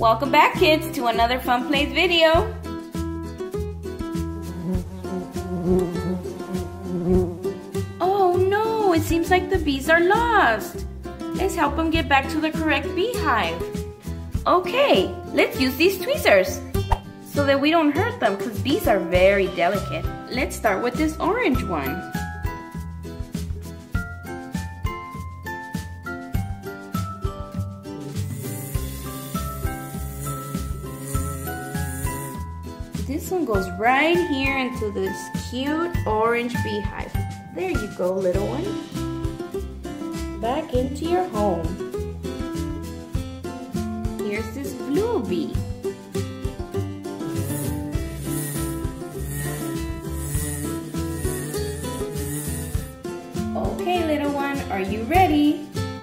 Welcome back, kids, to another Fun Plays video. Oh no, it seems like the bees are lost. Let's help them get back to the correct beehive. Okay, let's use these tweezers so that we don't hurt them, because bees are very delicate. Let's start with this orange one. This one goes right here into this cute orange beehive. There you go, little one. Back into your home. Here's this blue bee. Okay, little one, are you ready?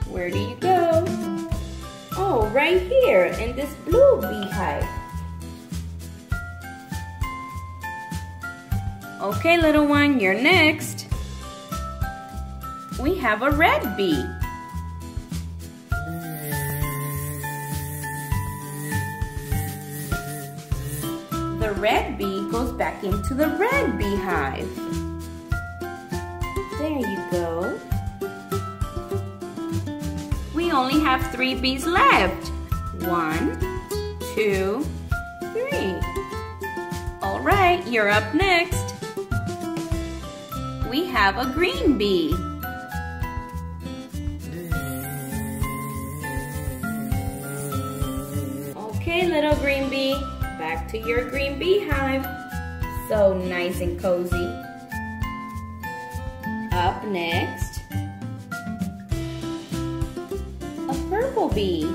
Where do you go? Oh, right here in this blue beehive. Okay, little one, you're next. We have a red bee. The red bee goes back into the red beehive. There you go. We only have 3 bees left. 1, 2, 3. All right, you're up next. We have a green bee. Okay, little green bee, back to your green beehive. So nice and cozy. Up next, a purple bee.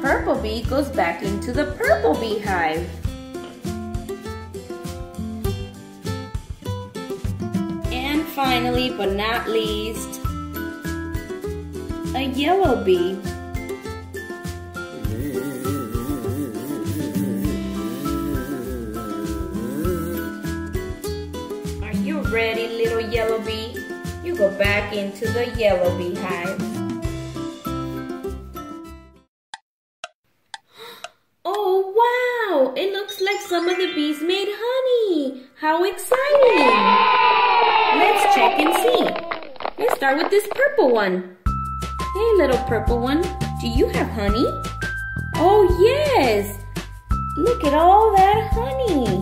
Purple bee goes back into the purple beehive. And finally, but not least, a yellow bee. Are you ready, little yellow bee? You go back into the yellow beehive. It looks like some of the bees made honey. How exciting! Let's check and see. Let's start with this purple one. Hey, little purple one, do you have honey? Oh, yes! Look at all that honey.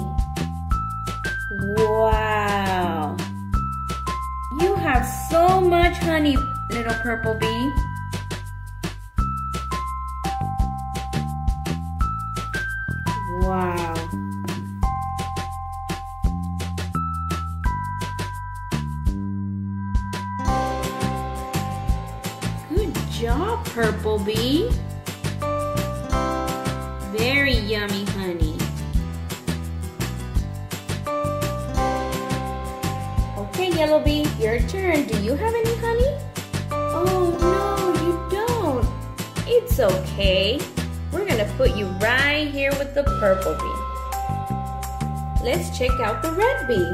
Wow! You have so much honey, little purple bee. Wow. Good job, purple bee. Very yummy honey. Okay, yellow bee, your turn. Do you have any honey? Oh, no, you don't. It's okay. We're gonna put you right here with the purple bee. Let's check out the red bee.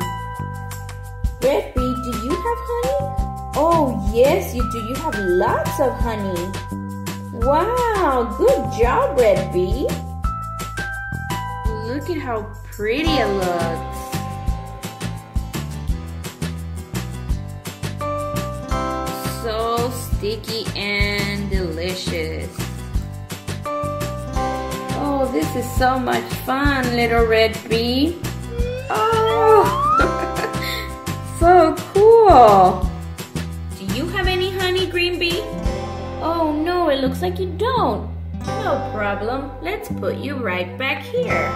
Red bee, do you have honey? Oh, yes, you do. You have lots of honey. Wow, good job, red bee. Look at how pretty it looks. So sticky and delicious. Oh, this is so much fun, little red bee. Oh, so cool. Do you have any honey, green bee? Oh no, it looks like you don't. No problem, let's put you right back here.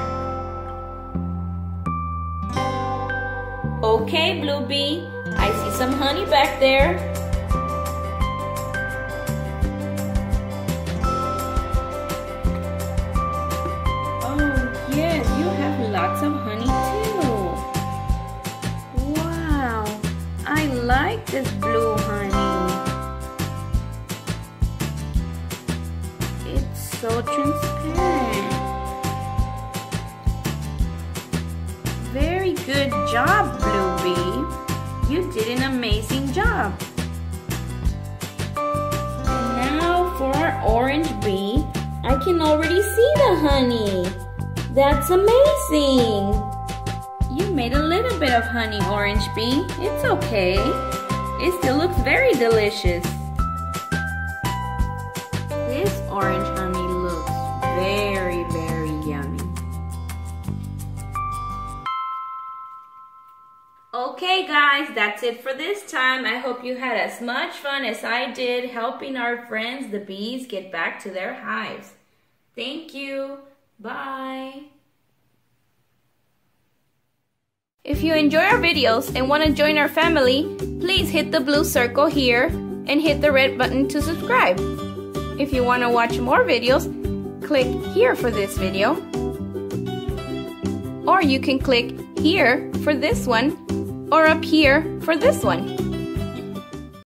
Okay, blue bee, I see some honey back there. Lots of honey too. Wow, I like this blue honey. It's so transparent. Very good job, blue bee. You did an amazing job. And now for our orange bee. I can already see the honey. That's amazing. You made a little bit of honey, orange bee. It's okay. It still looks very delicious. This orange honey looks very, very yummy. Okay guys, that's it for this time. I hope you had as much fun as I did helping our friends, the bees, get back to their hives. Thank you. Bye. If you enjoy our videos and want to join our family, please hit the blue circle here and hit the red button to subscribe. If you want to watch more videos, click here for this video. Or you can click here for this one, or up here for this one.